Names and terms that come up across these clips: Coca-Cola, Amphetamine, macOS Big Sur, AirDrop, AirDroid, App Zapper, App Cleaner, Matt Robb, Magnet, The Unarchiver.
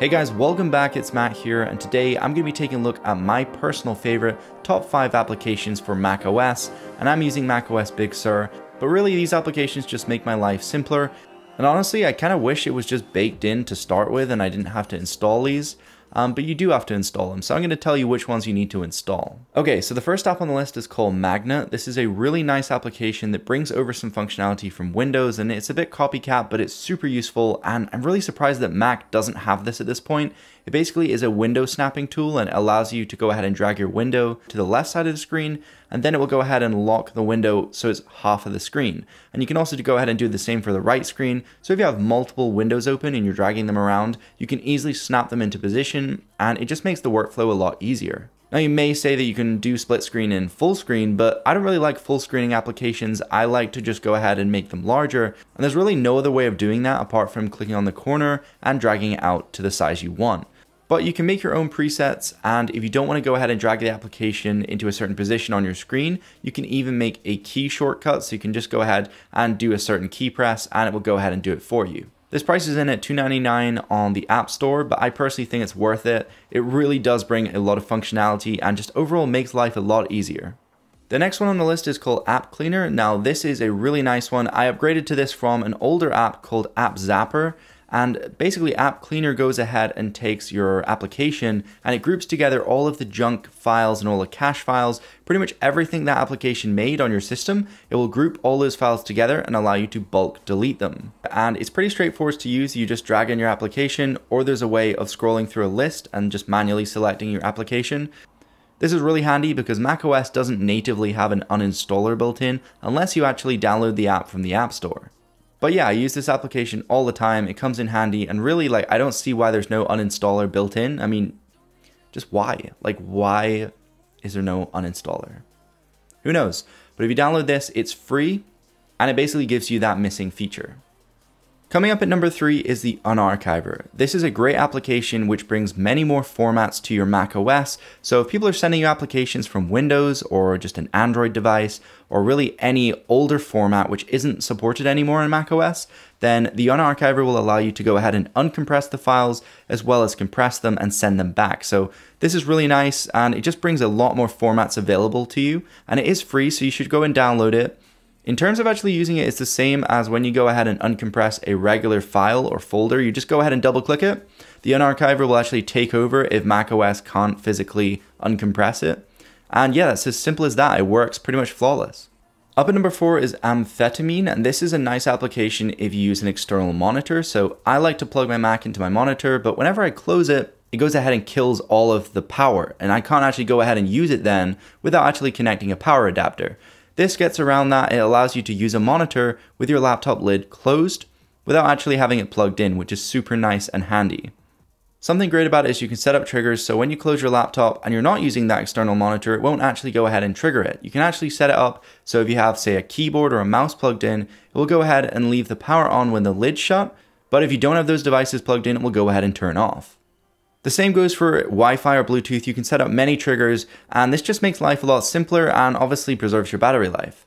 Hey guys, welcome back, it's Matt here, and today I'm going to be taking a look at my personal favorite top 5 applications for macOS, and I'm using macOS Big Sur, but really these applications just make my life simpler, and honestly I kind of wish it was just baked in to start with and I didn't have to install these, but you do have to install them, so I'm going to tell you which ones you need to install. Okay, so the first app on the list is called Magnet. This is a really nice application that brings over some functionality from Windows, and it's a bit copycat, but it's super useful, and I'm really surprised that Mac doesn't have this at this point. It basically is a window snapping tool and allows you to go ahead and drag your window to the left side of the screen, and then it will go ahead and lock the window so it's half of the screen. And you can also go ahead and do the same for the right screen, so if you have multiple windows open and you're dragging them around, you can easily snap them into position, and it just makes the workflow a lot easier. Now you may say that you can do split screen and full screen, but I don't really like full screening applications. I like to just go ahead and make them larger, and there's really no other way of doing that apart from clicking on the corner and dragging it out to the size you want. But you can make your own presets, and if you don't want to go ahead and drag the application into a certain position on your screen, you can even make a key shortcut, so you can just go ahead and do a certain key press and it will go ahead and do it for you. This price is in at $2.99 on the App Store, but I personally think it's worth it. It really does bring a lot of functionality and just overall makes life a lot easier. The next one on the list is called App Cleaner. Now this is a really nice one. I upgraded to this from an older app called App Zapper. And basically App Cleaner goes ahead and takes your application and it groups together all of the junk files and all the cache files, pretty much everything that application made on your system. It will group all those files together and allow you to bulk delete them. And it's pretty straightforward to use. You just drag in your application, or there's a way of scrolling through a list and just manually selecting your application. This is really handy because macOS doesn't natively have an uninstaller built in unless you actually download the app from the App Store. But yeah, I use this application all the time. It comes in handy, and really, like, I don't see why there's no uninstaller built in. I mean, just why? Like, why is there no uninstaller? Who knows? But if you download this, it's free, and it basically gives you that missing feature. Coming up at number 3 is the Unarchiver. This is a great application which brings many more formats to your Mac OS. So if people are sending you applications from Windows or just an Android device, or really any older format which isn't supported anymore in Mac OS, then the Unarchiver will allow you to go ahead and uncompress the files as well as compress them and send them back. So this is really nice, and it just brings a lot more formats available to you, and it is free, so you should go and download it. In terms of actually using it, it's the same as when you go ahead and uncompress a regular file or folder. You just go ahead and double click it. The Unarchiver will actually take over if macOS can't physically uncompress it. And yeah, that's as simple as that. It works pretty much flawless. Up at number 4 is Amphetamine, and this is a nice application if you use an external monitor. So I like to plug my Mac into my monitor, but whenever I close it, it goes ahead and kills all of the power, and I can't actually go ahead and use it then without actually connecting a power adapter. This gets around that. It allows you to use a monitor with your laptop lid closed without actually having it plugged in, which is super nice and handy. Something great about it is you can set up triggers, so when you close your laptop and you're not using that external monitor, it won't actually go ahead and trigger it. You can actually set it up so if you have, say, a keyboard or a mouse plugged in, it will go ahead and leave the power on when the lid's shut, but if you don't have those devices plugged in, it will go ahead and turn off. The same goes for Wi-Fi or Bluetooth. You can set up many triggers, and this just makes life a lot simpler and obviously preserves your battery life.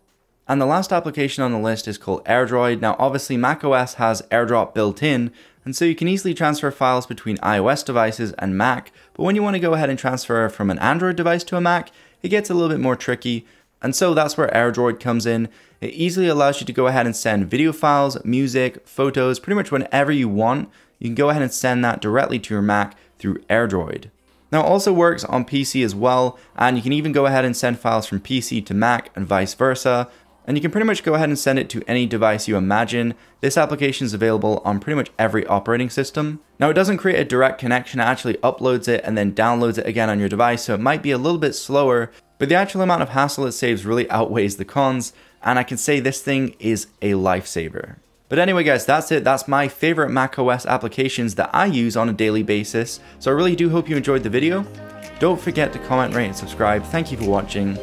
And the last application on the list is called AirDroid. Now obviously macOS has AirDrop built in, and so you can easily transfer files between iOS devices and Mac, but when you want to go ahead and transfer from an Android device to a Mac, it gets a little bit more tricky, and so that's where AirDroid comes in. It easily allows you to go ahead and send video files, music, photos, pretty much whenever you want. You can go ahead and send that directly to your Mac through AirDroid. Now it also works on PC as well, and you can even go ahead and send files from PC to Mac and vice versa, and you can pretty much go ahead and send it to any device you imagine. This application is available on pretty much every operating system. Now it doesn't create a direct connection, it actually uploads it and then downloads it again on your device, so it might be a little bit slower, but the actual amount of hassle it saves really outweighs the cons, and I can say this thing is a lifesaver. But anyway guys, that's it. That's my favorite macOS applications that I use on a daily basis. So I really do hope you enjoyed the video. Don't forget to comment, rate, and subscribe. Thank you for watching.